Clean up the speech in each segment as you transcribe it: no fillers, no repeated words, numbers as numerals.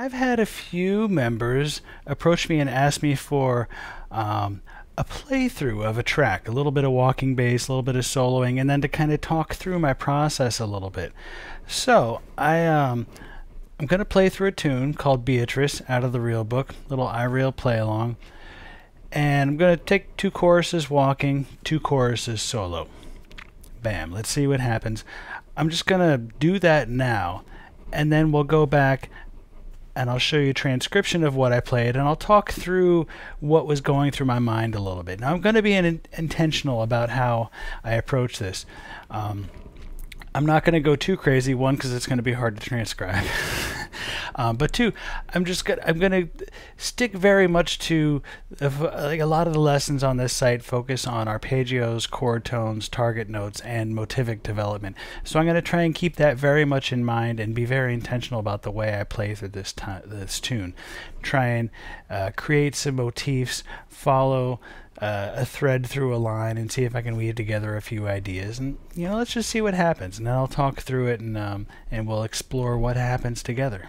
I've had a few members approach me and ask me for a playthrough of a track, a little bit of walking bass, a little bit of soloing, and then to kind of talk through my process a little bit. So I'm going to play through a tune called Beatrice out of the Real Book, little iReal play along, and I'm going to take two choruses walking, two choruses solo. Bam, let's see what happens. I'm just going to do that now, and then we'll go back and I'll show you a transcription of what I played, and I'll talk through what was going through my mind a little bit. Now I'm going to be intentional about how I approach this. I'm not going to go too crazy, one, because it's going to be hard to transcribe, but two, I'm going to stick very much to, like, a lot of the lessons on this site focus on arpeggios, chord tones, target notes, and motivic development. So I'm going to try and keep that very much in mind and be very intentional about the way I play through this tune. Try and create some motifs, follow a thread through a line, and see if I can weave together a few ideas, and let's just see what happens, and then I'll talk through it, and we'll explore what happens together.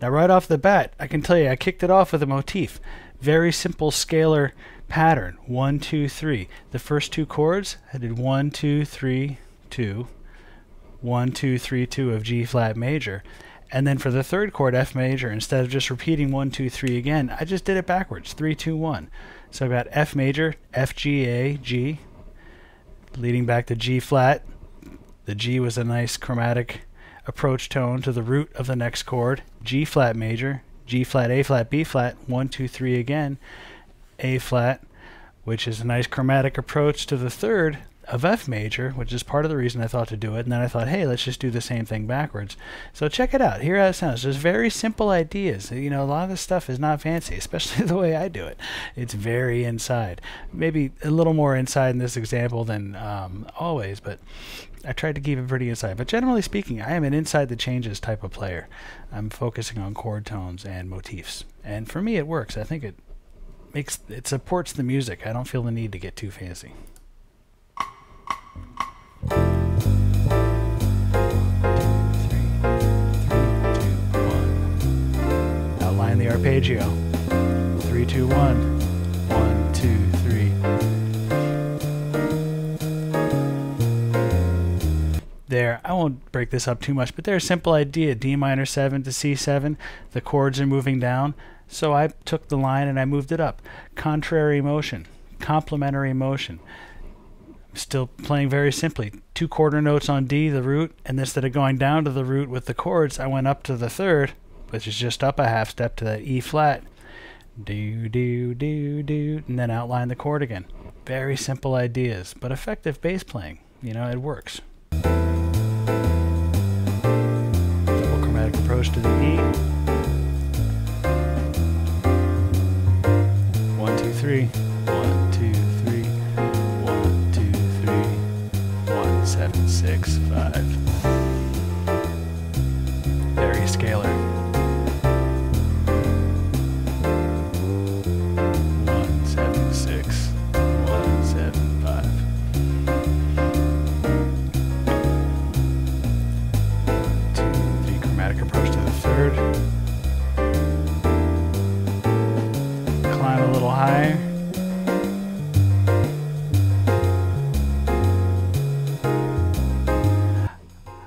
Now, right off the bat, I can tell you I kicked it off with a motif. Very simple scalar pattern. 1, 2, 3. The first two chords, I did 1, 2, 3, 2. 1, 2, 3, 2 of G flat major. And then for the third chord, F major, instead of just repeating 1, 2, 3 again, I just did it backwards. 3, 2, 1. So I've got F major, F, G, A, G, leading back to G flat. The G was a nice chromatic approach tone to the root of the next chord. G flat major, G flat, A flat, B flat, 1, 2, 3 again, A flat, which is a nice chromatic approach to the third of F major, which is part of the reason I thought to do it. And then I thought, hey, let's just do the same thing backwards. So check it out. Hear how it sounds. There's very simple ideas. A lot of this stuff is not fancy, especially the way I do it. It's very inside. Maybe a little more inside in this example than always, but I tried to keep it pretty inside. But generally speaking, I am an inside the changes type of player. I'm focusing on chord tones and motifs. And for me, it works. I think it supports the music. I don't feel the need to get too fancy. Now line the arpeggio. 3, 2, 1. 1, 2, 3. there. I won't break this up too much, but there's a simple idea, D minor 7 to C7, the chords are moving down, so I took the line and I moved it up. Contrary motion, complementary motion. Still playing very simply. Two quarter notes on D, the root, and instead of going down to the root with the chords, I went up to the third, which is just up a half step to that E flat. Do, do, do, do, and then outline the chord again. Very simple ideas, but effective bass playing. You know, it works. Double chromatic approach to the E. 1, 2, 3. 1, 2, 3. 1, 2, 3. 1, 7, 6, 5. Very scalar. 1, 7, 6, 5.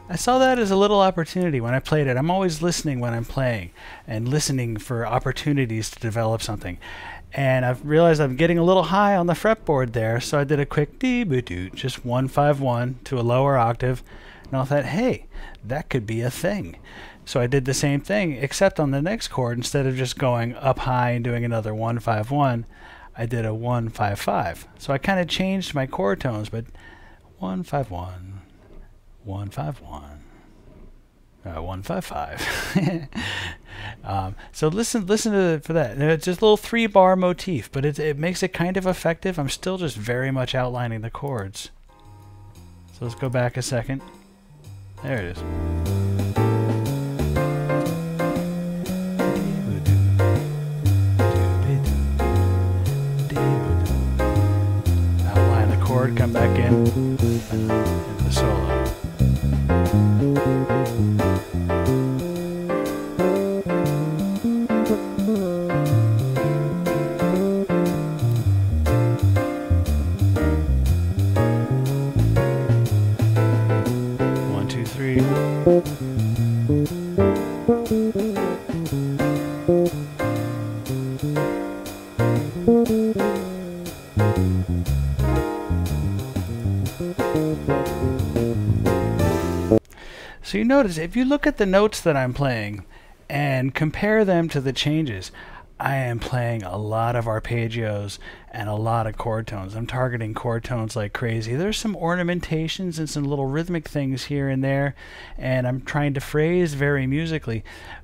I saw that as a little opportunity when I played it. I'm always listening when I'm playing and listening for opportunities to develop something. And I've realized I'm getting a little high on the fretboard there, so I did a quick dee-boo-doo, just 1, 5, 1 to a lower octave, and I thought, hey, that could be a thing. So I did the same thing, except on the next chord, instead of just going up high and doing another 1, 5, 1, I did a 1, 5, 5. So I kind of changed my chord tones, but 1, 5, 1. 1, 5, 1, 1, 5, 5. So listen to for that. And it's just a little 3-bar motif, but it makes it kind of effective. I'm still just very much outlining the chords. So let's go back a second. There it is. Outline the chord, come back in, into the solo. So you notice, if you look at the notes that I'm playing and compare them to the changes, I am playing a lot of arpeggios and a lot of chord tones. I'm targeting chord tones like crazy. There's some ornamentations and some little rhythmic things here and there, and I'm trying to phrase very musically,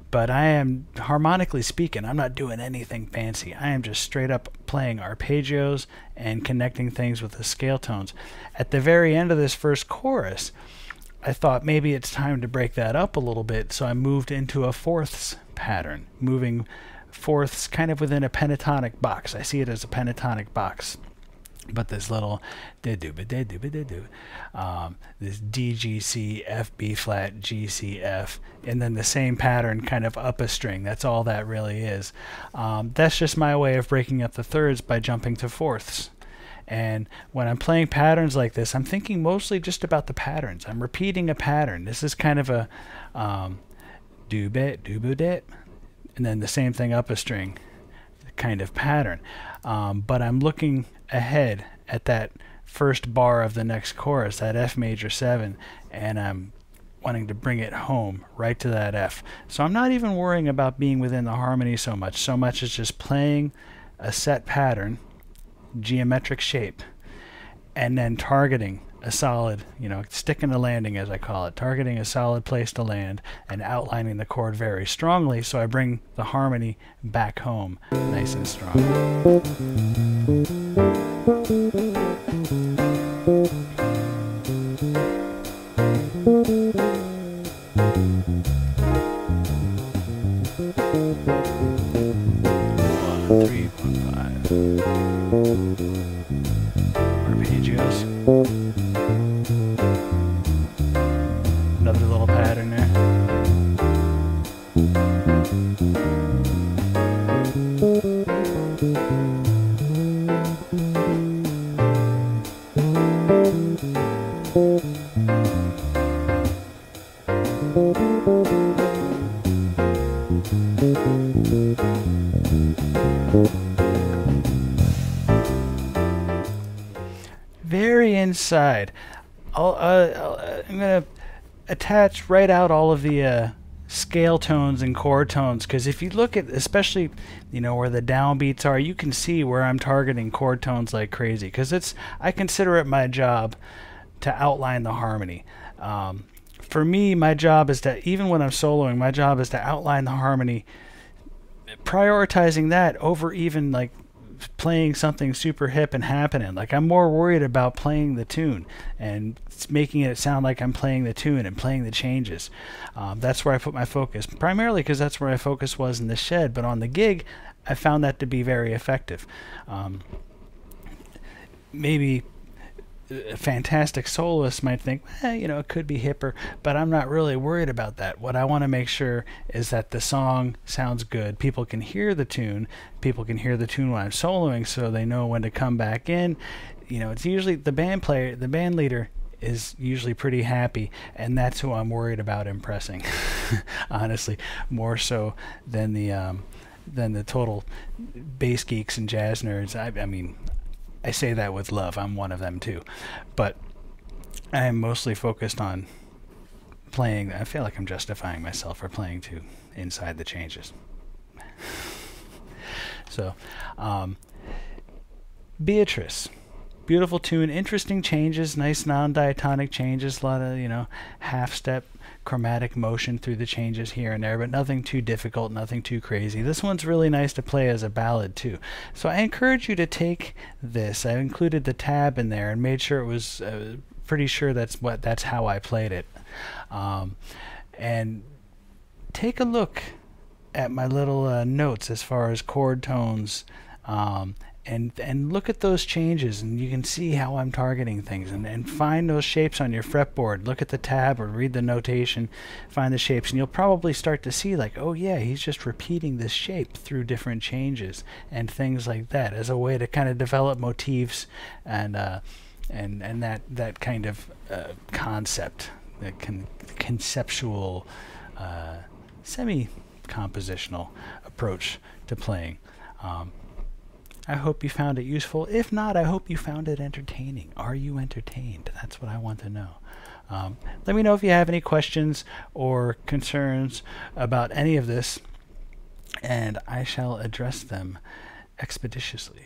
but I am, harmonically speaking, I'm not doing anything fancy. I am just straight up playing arpeggios and connecting things with the scale tones. At the very end of this first chorus, I thought maybe it's time to break that up a little bit, so I moved into a fourths pattern, moving fourths kind of within a pentatonic box. I see it as a pentatonic box, but this little this D, G, C, F, B flat, G, C, F, and then the same pattern kind of up a string. That's all that really is. That's just my way of breaking up the thirds by jumping to fourths. And when I'm playing patterns like this, I'm thinking mostly just about the patterns. I'm repeating a pattern. This is kind of a do-bit, do-boo-dit, and then the same thing up a string kind of pattern. But I'm looking ahead at that first bar of the next chorus, that F major 7, and I'm wanting to bring it home right to that F. So I'm not even worrying about being within the harmony so much. So much is just playing a set pattern, geometric shape, and then targeting a solid, you know, sticking a landing, as I call it, targeting a solid place to land and outlining the chord very strongly, so I bring the harmony back home nice and strong. Very inside. I'm going to attach right out all of the scale tones and chord tones, because if you look at, especially, you know, where the downbeats are, you can see where I'm targeting chord tones like crazy, because it's, I consider it my job to outline the harmony. For me, my job is to, even when I'm soloing, my job is to outline the harmony, prioritizing that over even like playing something super hip and happening. Like, I'm more worried about playing the tune and making it sound like I'm playing the tune and playing the changes. That's where I put my focus, primarily because that's where my focus was in the shed, but on the gig I found that to be very effective. Maybe a fantastic soloist might think, you know, it could be hipper, but I'm not really worried about that. What I want to make sure is that the song sounds good. People can hear the tune. People can hear the tune when I'm soloing, so they know when to come back in. You know, it's usually the band player, the band leader is usually pretty happy, and that's who I'm worried about impressing. Honestly, more so than the total bass geeks and jazz nerds. I mean, I say that with love. I'm one of them too, but I'm mostly focused on playing. I feel like I'm justifying myself for playing too inside the changes. So, Beatrice, beautiful tune, interesting changes, nice non-diatonic changes, a lot of, you know, half-step chromatic motion through the changes here and there, but nothing too difficult, nothing too crazy. This one's really nice to play as a ballad too. So I encourage you to take this. I included the tab in there and made sure it was pretty sure that's how I played it. And take a look at my little notes as far as chord tones, and look at those changes, and you can see how I'm targeting things, and find those shapes on your fretboard. Look at the tab or read the notation, find the shapes, and you'll probably start to see like, oh yeah, he's just repeating this shape through different changes and things like that, as a way to kind of develop motifs and that kind of concept, that conceptual semi-compositional approach to playing. I hope you found it useful. If not, I hope you found it entertaining. Are you entertained? That's what I want to know. Let me know if you have any questions or concerns about any of this, and I shall address them expeditiously.